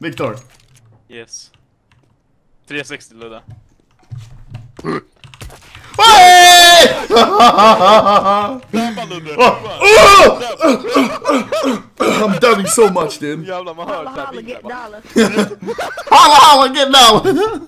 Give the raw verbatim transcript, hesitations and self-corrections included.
Victor. Yes. three sixty Ludde. I'm dubbing so much, dude. Jävlar, man hör. Halla, halla, get dollar. Halla, halla, get dollar.